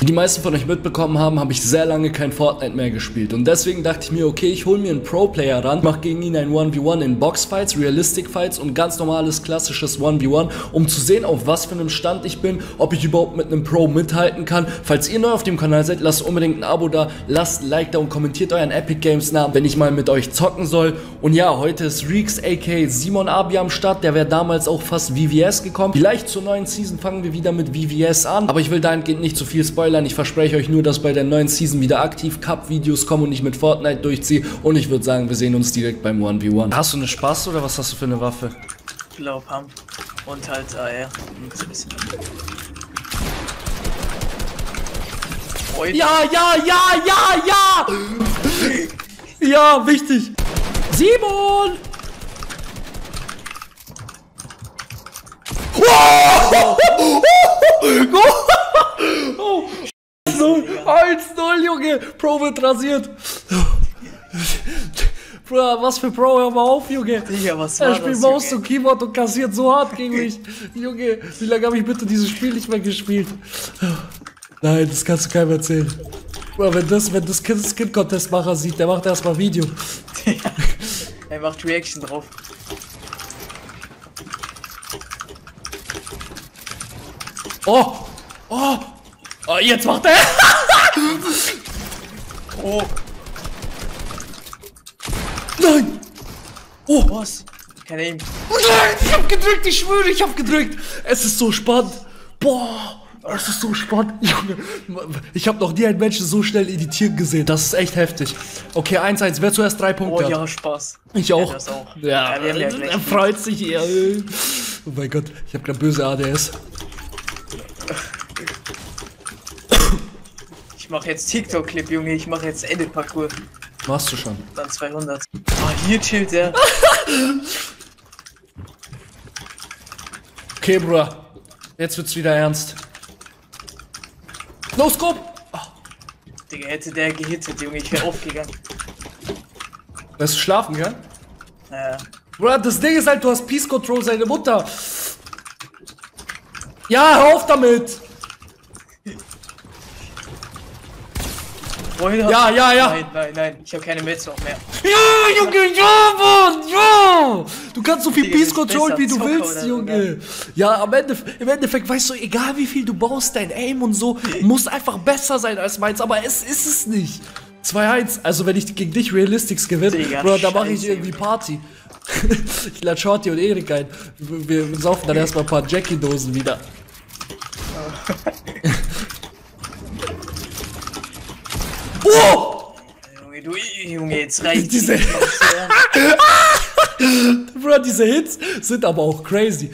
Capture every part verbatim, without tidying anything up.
Wie die meisten von euch mitbekommen haben, habe ich sehr lange kein Fortnite mehr gespielt und deswegen dachte ich mir, okay, ich hole mir einen Pro-Player ran, mache gegen ihn ein eins gegen eins in Boxfights, Realistic-Fights und ganz normales klassisches eins gegen eins, um zu sehen, auf was für einem Stand ich bin, ob ich überhaupt mit einem Pro mithalten kann. Falls ihr neu auf dem Kanal seid, lasst unbedingt ein Abo da, lasst ein Like da und kommentiert euren Epic Games Namen, wenn ich mal mit euch zocken soll. Und ja, heute ist Reeks aka Simon Abi am Start, der wäre damals auch fast V V S gekommen. Vielleicht zur neuen Season fangen wir wieder mit V V S an, aber ich will dahingehend nicht zu viel spoilern. Ich verspreche euch nur, dass bei der neuen Season wieder aktiv Cup-Videos kommen und ich mit Fortnite durchziehe. Und ich würde sagen, wir sehen uns direkt beim eins gegen eins. Hast du eine Spaß oder was hast du für eine Waffe? Ich glaube, Pump. Und halt A R. Und ein bisschen. Ja, ja, ja, ja, ja! Ja, wichtig! Simon! Wow! Oh, eins null, Junge! Pro wird rasiert! Bruder, was für Pro, hör mal auf, Junge! Digga, was war das? Er spielt Maus und Keyboard und kassiert so hart gegen mich! Junge, wie lange habe ich bitte dieses Spiel nicht mehr gespielt? Nein, das kannst du keinem erzählen. Bruder, wenn das, wenn das Skin-Contest-Macher sieht, der macht erstmal Video. Er macht Reaction drauf. Oh! Oh! Oh, jetzt macht er! Oh! Nein! Oh! Was? Kein Aim! Nein! Ich hab gedrückt, ich schwöre, ich hab gedrückt! Es ist so spannend! Boah! Es ist so spannend! Junge! Ich hab noch nie einen Menschen so schnell editieren gesehen. Das ist echt heftig. Okay, eins eins. Wer zuerst drei Punkte hat? Oh ja, Spaß. Ich auch. Ja, das auch. Ja, ja, ja, er freut sich eher. Oh mein Gott, ich hab grad böse A D S. Ich mach jetzt TikTok-Clip, Junge, ich mach jetzt Edit-Parcours. Machst du schon? Dann zweihundert. Ah, oh, hier chillt der. Okay, Bruder. Jetzt wird's wieder ernst. No Scope! Oh. Digga, hätte der gehittet, Junge, ich wäre aufgegangen. Weißt du schlafen, gell? Naja. Bruder, das Ding ist halt, du hast Peace Control, seine Mutter. Ja, hör auf damit! Ja, ja, ja! Nein, nein, nein, ich hab keine Metz noch mehr. Ja, Junge, ja, Mann, ja! Du kannst so viel Peace Control wie du willst, Junge. Ja, am Ende, im Endeffekt, weißt du, egal wie viel du baust, dein Aim und so, muss einfach besser sein als meins, aber es ist es nicht. zwei eins, also wenn ich gegen dich Realistics gewinne, Bro, da mache ich irgendwie Party. Ich lade Shorty und Erik ein. Wir, wir saufen dann erstmal ein paar Jackie-Dosen wieder. Oh! Junge, du, Junge, jetzt reicht's. Diese, Bro, diese Hits sind aber auch crazy.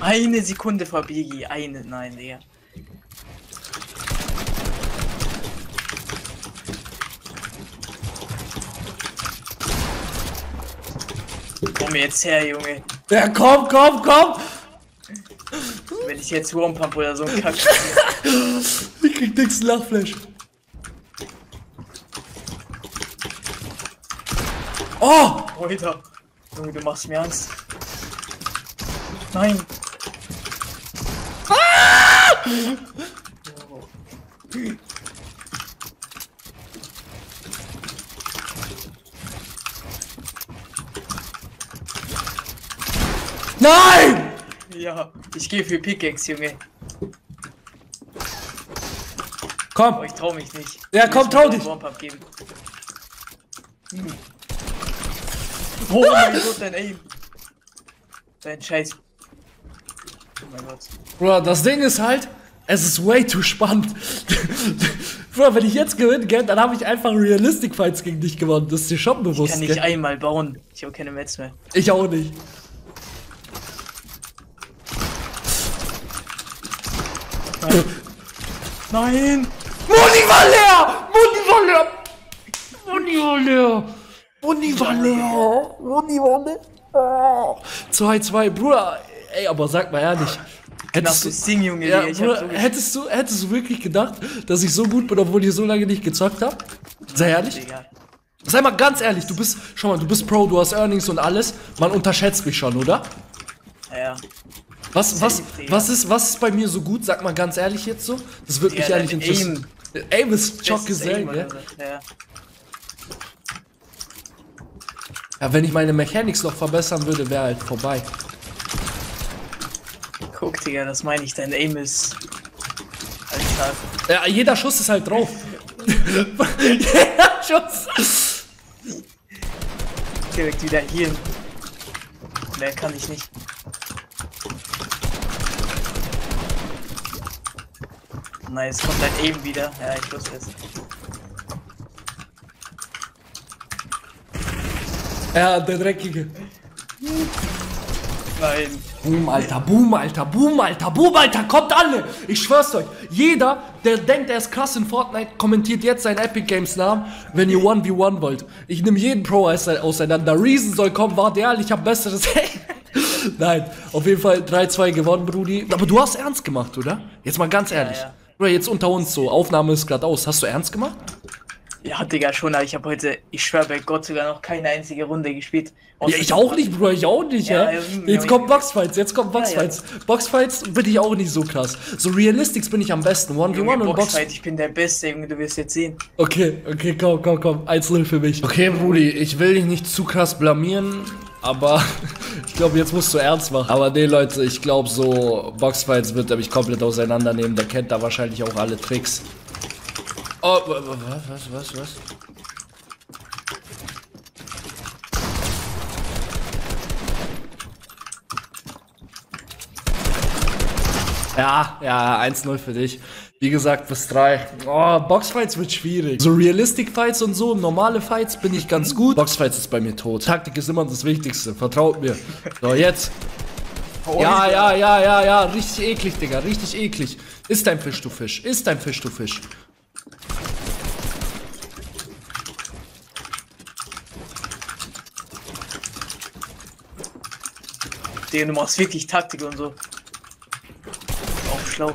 Eine Sekunde, Fabigi, eine, nein, Digga. Komm jetzt her, Junge. Ja, komm, komm, komm! Wenn ich jetzt Wurmpump oder so ein Kack. Ich krieg nix Lachflash. Oh! Alter! Junge, du machst mir Angst. Nein! Ah! Oh. Nein! Ja, ich gehe für Pickaxe, Junge. Komm! Oh, ich trau mich nicht. Ja, ich komm, trau dich! Geben. Hm. Oh mein Gott, dein Aim! Dein Scheiß. Oh mein Gott. Bro, das Ding ist halt, es ist way too spannend. Bro, wenn ich jetzt gewinne, gell, dann habe ich einfach Realistic Fights gegen dich gewonnen. Das ist dir schon bewusst. Ich kann nicht gell? einmal bauen. Ich habe keine Metz mehr. Ich auch nicht. Nein! Nein. Muni war leer! Muni war leer! Muni war leer! Muni war leer! Muni war leer! zwei zwei, Bruder! Ey, aber sag mal ehrlich. Hättest du, Ding, Junge, ja, ich Bruder, hab so hättest, du, hättest du wirklich gedacht, dass ich so gut bin, obwohl ich so lange nicht gezockt hab? Sei ehrlich? Sei mal ganz ehrlich, du bist, schau mal, du bist Pro, du hast Earnings und alles. Man unterschätzt mich schon, oder? Ja. Was, was, was, ist, was ist bei mir so gut? Sag mal ganz ehrlich jetzt so. Das wird ja, mich ehrlich interessieren. Aim ist chock gesehen, ja? Ja. Ja, wenn ich meine Mechanics noch verbessern würde, wäre halt vorbei. Guck, Digga, das meine ich, dein Aim ist... Alter. Ja, jeder Schuss ist halt drauf. Jeder Schuss! Direkt wieder healen. Mehr kann ich nicht. Nice, kommt dein Aim wieder. Ja, ich wusste es. Ja, der Dreckige. Nein. Boom, Alter, Boom, Alter, Boom, Alter, Boom, Alter, kommt alle! Ich schwör's euch, jeder, der denkt, er ist krass in Fortnite, kommentiert jetzt seinen Epic Games Namen, wenn ihr eins gegen eins wollt. Ich nehme jeden Pro auseinander. Reason soll kommen, warte ehrlich, ich hab besseres. Nein, auf jeden Fall drei zwei gewonnen, Brudi. Aber du hast ernst gemacht, oder? Jetzt mal ganz ehrlich. Ja, ja. Jetzt unter uns so, Aufnahme ist gerade aus. Hast du ernst gemacht? Ja, Digga, schon, aber ich habe heute, ich schwör bei Gott, sogar noch keine einzige Runde gespielt. Ja, ich auch nicht, Bruder, ich auch nicht, ja. ja. Jetzt kommt Boxfights, jetzt kommt Boxfights. Ja, ja. Boxfights bin ich auch nicht so krass. So Realistics bin ich am besten. eins gegen eins und Boxfight. Ich bin der Beste, Junge, du wirst jetzt sehen. Okay, okay, komm, komm, komm. eins null für mich. Okay, Brudi, ich will dich nicht zu krass blamieren, aber ich glaube, jetzt musst du ernst machen. Aber nee, Leute, ich glaube, so Boxfights wird er mich komplett auseinandernehmen. Der kennt da wahrscheinlich auch alle Tricks. Oh, was, was, was? Ja, ja, eins null für dich. Wie gesagt, bis drei. Oh, Boxfights wird schwierig. So Realistic Fights und so, normale Fights bin ich ganz gut. Boxfights ist bei mir tot. Taktik ist immer das Wichtigste, vertraut mir. So, jetzt. Ja, ja, ja, ja, ja, richtig eklig, Digga, richtig eklig. Ist dein Fisch, du Fisch, ist dein Fisch, du Fisch. Du machst wirklich Taktik und so. Auch schlau.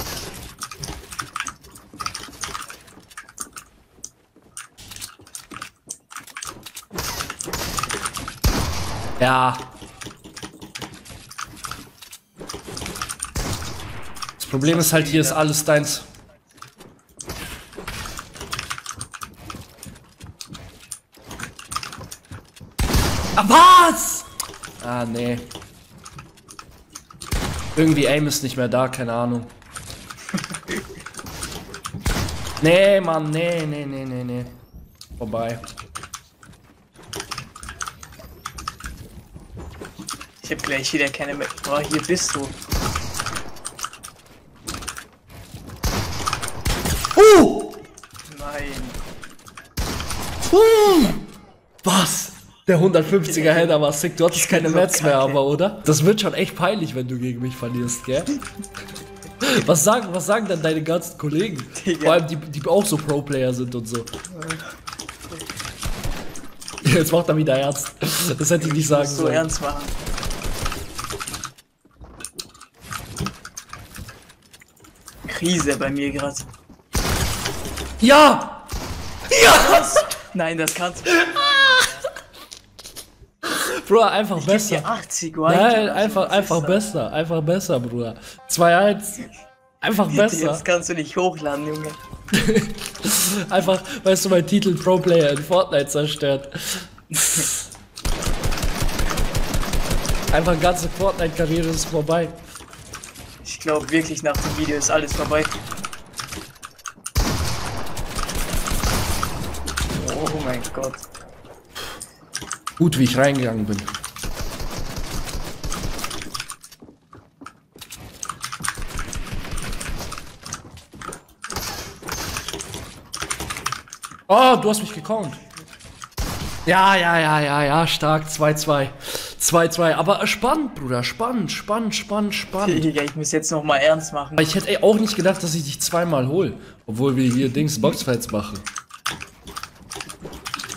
Ja. Das Problem ist halt, hier ist alles deins. Ah, was? Ah, nee. Irgendwie Aim ist nicht mehr da, keine Ahnung. Nee, Mann, nee, nee, nee, nee, nee. Vorbei. Ich hab gleich wieder keine mehr. Oh, hier bist du. Uh! Nein. Uh! Was? Der hundertfünfziger Header war sick, du hattest keine Mats mehr, aber, oder? Das wird schon echt peinlich, wenn du gegen mich verlierst, gell? Was sagen, was sagen dann deine ganzen Kollegen? Vor allem, die, die auch so Pro-Player sind und so. Jetzt macht er wieder ernst. Das hätte ich nicht sagen sollen. So ernst machen. Krise bei mir gerade. Ja! Ja! Nein, das kannst du. Bruder, einfach ich besser. Dir achtzig, Nein, einfach, einfach besser. Einfach besser, Bruder. zwei eins. Einfach besser. Das kannst du nicht hochladen, Junge. Einfach, weißt du, mein Titel Pro Player in Fortnite zerstört. Einfach ganze Fortnite-Karriere ist vorbei. Ich glaube wirklich, nach dem Video ist alles vorbei. Oh mein Gott. Gut, wie ich reingegangen bin. Oh, du hast mich gecount. Ja, ja, ja, ja, ja, stark. zwei zwei. zwei zwei. Aber spannend, Bruder. Spannend, spannend, spannend, spannend. Digga, ich muss jetzt nochmal ernst machen. Ich hätte ey, auch nicht gedacht, dass ich dich zweimal hole. Obwohl wir hier Dings Boxfights machen.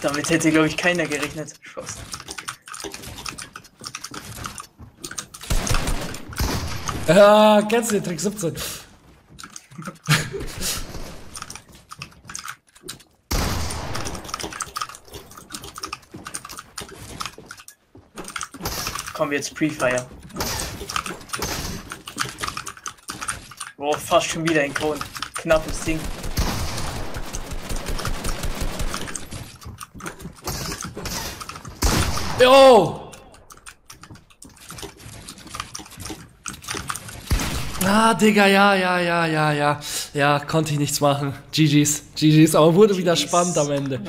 Damit hätte, glaube ich, keiner gerechnet. Schuss. Ah, kennst du den Trick siebzehn? Komm, jetzt Pre-Fire. Boah, fast schon wieder ein Kron. Knappes Ding. Jo! Ah, Digga, ja, ja, ja, ja, ja. Ja, konnte ich nichts machen. G Gs, G Gs, aber wurde G Gs. Wieder spannend am Ende.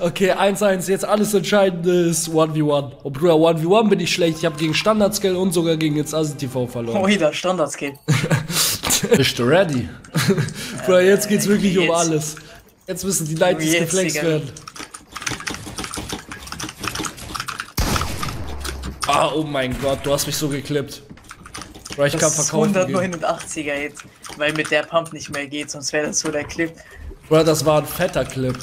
Okay, eins eins, jetzt alles entscheidendes eins gegen eins. Oh Bruder, eins gegen eins bin ich schlecht. Ich habe gegen Standardskill und sogar gegen jetzt AsylTV verloren. Oh, wieder Standardskill. Bist du ready? Bruder, jetzt geht's wirklich jetzt. Um alles. Jetzt müssen die Leitys geflext werden. Ah, oh mein Gott, du hast mich so geklippt. Bruder, ich das kann verkaufen. hundertneunundachtziger jetzt, weil mit der Pump nicht mehr geht, sonst wäre das so der Clip. Bruder, das war ein fetter Clip.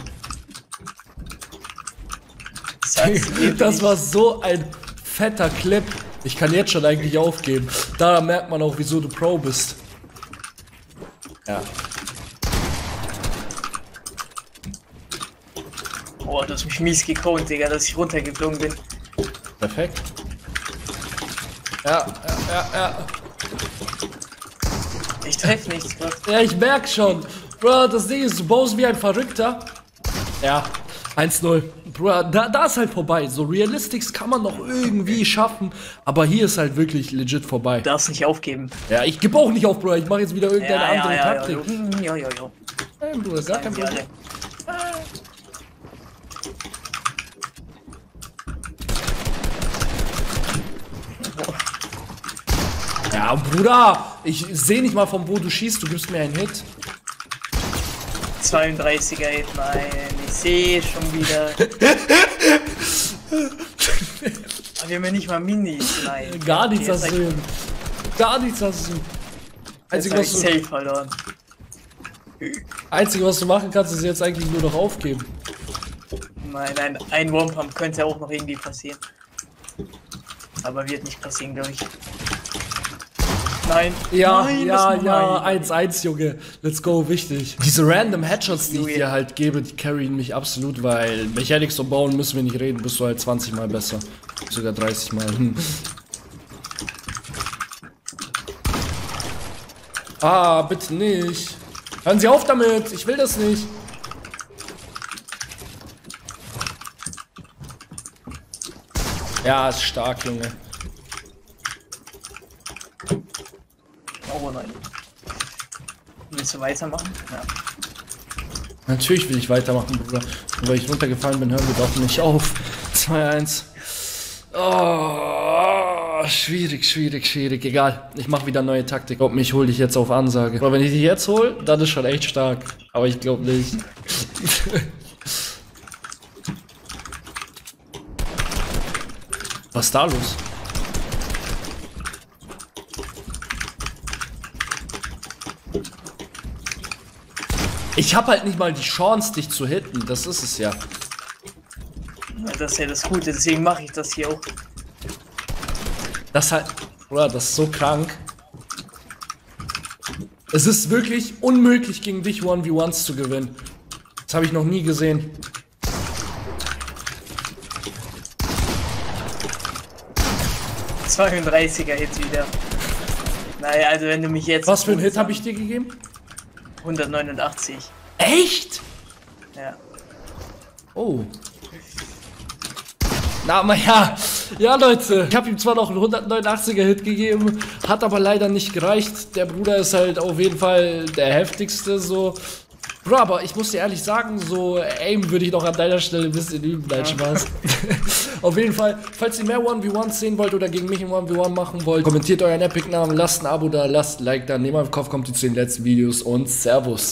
Das war so ein fetter Clip. Ich kann jetzt schon eigentlich aufgeben. Da merkt man auch, wieso du Pro bist. Ja. Boah, du hast mich mies gekront, Digga, dass ich runtergeflogen bin. Perfekt. Ja, ja, ja, ja. Ich treffe nichts, Bro. Ja, ich merk schon. Bro, das Ding ist, du baust wie ein Verrückter. Ja, eins null. Bro, da, da ist halt vorbei. So Realistics kann man noch irgendwie schaffen, aber hier ist halt wirklich legit vorbei. Du darfst nicht aufgeben. Ja, ich geb auch nicht auf, Bro. Ich mache jetzt wieder irgendeine ja, ja, andere ja, Taktik. Ja, ja, ja. Hey, Bro, das ist gar kein Problem. Ja, Bruder, ich sehe nicht mal von wo du schießt, du gibst mir einen Hit. zweiunddreißiger Hit, nein, ich sehe schon wieder. Aber wir haben ja nicht mal Minis, nein. Gar nichts hast du. Gar nichts hast du. Einzige, was du safe verloren. Einzige, was du machen kannst, ist jetzt eigentlich nur noch aufgeben. Nein, nein, ein One-Pump könnte ja auch noch irgendwie passieren. Aber wird nicht passieren, glaube ich. Nein. Ja, nein, ja, ja, eins eins, Junge. Let's go, wichtig. Diese random Headshots, die ich dir halt gebe, die carryen mich absolut, weil Mechanics und Bauen müssen wir nicht reden, bist du halt zwanzig Mal besser. Sogar dreißig Mal. Ah, bitte nicht. Hören Sie auf damit, ich will das nicht. Ja, ist stark, Junge. Oh nein. Willst du weitermachen? Ja. Natürlich will ich weitermachen, Bruder. Weil ich runtergefallen bin, hören wir doch nicht auf. zwei eins. Oh, schwierig, schwierig, schwierig. Egal. Ich mache wieder neue Taktik. Ich glaub, mich hole ich jetzt auf Ansage. Aber wenn ich dich jetzt hole, dann ist schon echt stark. Aber ich glaube nicht. Was ist da los? Ich hab halt nicht mal die Chance, dich zu hitten, das ist es ja. Ja, das ist ja das Gute, deswegen mache ich das hier auch. Das halt, Bruder, das ist so krank. Es ist wirklich unmöglich, gegen dich eins gegen eins zu gewinnen. Das habe ich noch nie gesehen. zweiunddreißiger Hit wieder. Naja, also wenn du mich jetzt... Was für einen Hit habe ich dir gegeben? hundertneunundachtzig. Echt? Ja. Oh. Na, na ja. Ja, Leute. Ich habe ihm zwar noch einen hundertneunundachtziger Hit gegeben, hat aber leider nicht gereicht. Der Bruder ist halt auf jeden Fall der heftigste, so. Bro, aber ich muss dir ehrlich sagen, so Aim würde ich noch an deiner Stelle ein bisschen üben, dein ja. Spaß. Auf jeden Fall, falls ihr mehr eins gegen eins sehen wollt oder gegen mich im eins gegen eins machen wollt, kommentiert euren Epic-Namen, lasst ein Abo da, lasst ein Like da, nehmt mal im Kopf, kommt zu den letzten Videos und Servus.